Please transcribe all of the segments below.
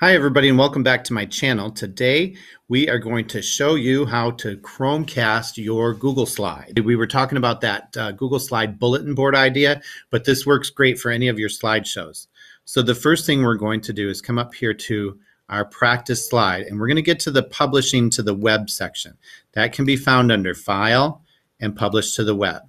Hi everybody and welcome back to my channel. Today we are going to show you how to Chromecast your Google Slide. We were talking about that Google Slide bulletin board idea, but this works great for any of your slideshows. So the first thing we're going to do is come up here to our practice slide, and we're going to get to the publishing to the web section. That can be found under File and Publish to the Web.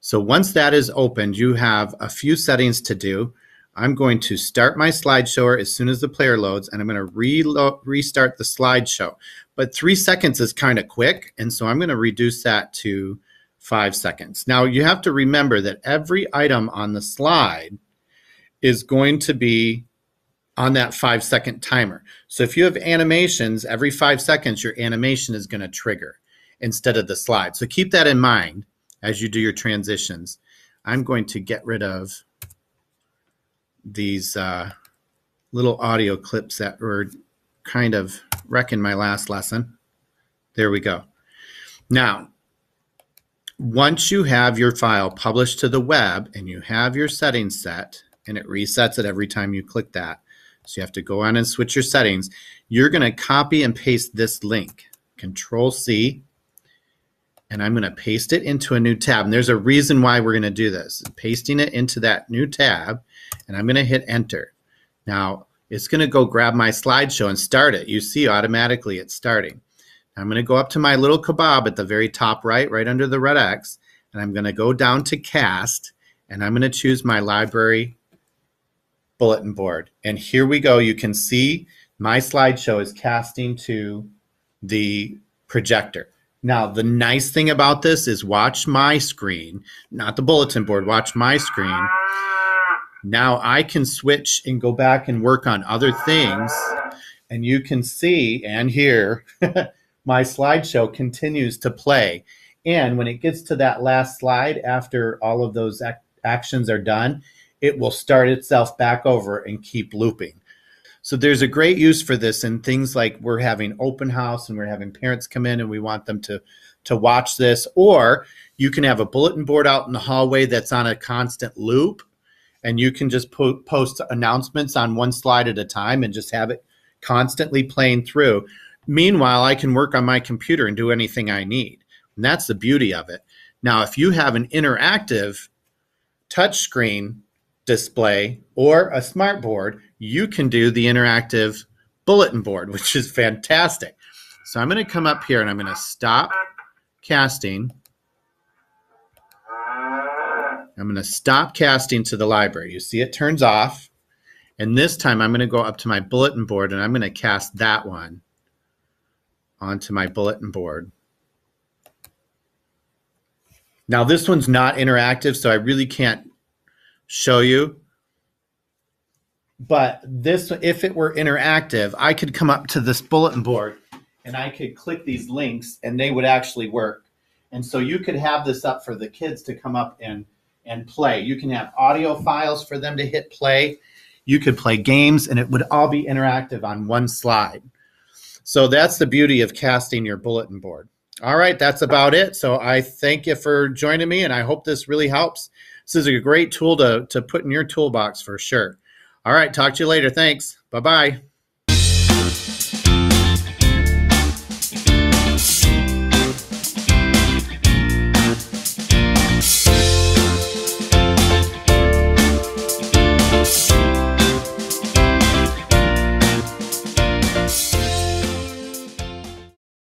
So once that is opened, you have a few settings to do. I'm going to start my slideshower as soon as the player loads, and I'm going to restart the slideshow. But 3 seconds is kind of quick, and so I'm going to reduce that to 5 seconds. Now, you have to remember that every item on the slide is going to be on that 5 second timer. So if you have animations, every 5 seconds, your animation is going to trigger instead of the slide. So keep that in mind as you do your transitions. I'm going to get rid of these little audio clips that were kind of wrecking my last lesson. There we go. Now, once you have your file published to the web and you have your settings set, and it resets it every time you click that, so you have to go on and switch your settings, you're going to copy and paste this link, Control-C, and I'm going to paste it into a new tab. And there's a reason why we're going to do this. Pasting it into that new tab, and I'm going to hit enter. Now, it's going to go grab my slideshow and start it. You see automatically it's starting. I'm going to go up to my little kebab at the very top right under the red X, and I'm going to go down to Cast, and I'm going to choose my library bulletin board. And here we go. You can see my slideshow is casting to the projector. Now, the nice thing about this is watch my screen, not the bulletin board, watch my screen. Now I can switch and go back and work on other things, and you can see and hear my slideshow continues to play. And when it gets to that last slide, after all of those actions are done, it will start itself back over and keep looping. So there's a great use for this in things like we're having open house and we're having parents come in and we want them to watch this. Or you can have a bulletin board out in the hallway that's on a constant loop, and you can just post announcements on one slide at a time and just have it constantly playing through. Meanwhile, I can work on my computer and do anything I need. And that's the beauty of it. Now, if you have an interactive touchscreen display or a smart board, you can do the interactive bulletin board, which is fantastic. So I'm going to come up here and I'm going to stop casting. I'm going to stop casting to the library. You see it turns off. And this time I'm going to go up to my bulletin board and I'm going to cast that one onto my bulletin board. Now this one's not interactive, so I really can't show you. But this, if it were interactive, I could come up to this bulletin board and I could click these links and they would actually work. And so you could have this up for the kids to come up and play. You can have audio files for them to hit play. You could play games and it would all be interactive on one slide. So that's the beauty of casting your bulletin board. All right, that's about it. So I thank you for joining me and I hope this really helps. This is a great tool to put in your toolbox for sure. All right, talk to you later. Thanks. Bye-bye.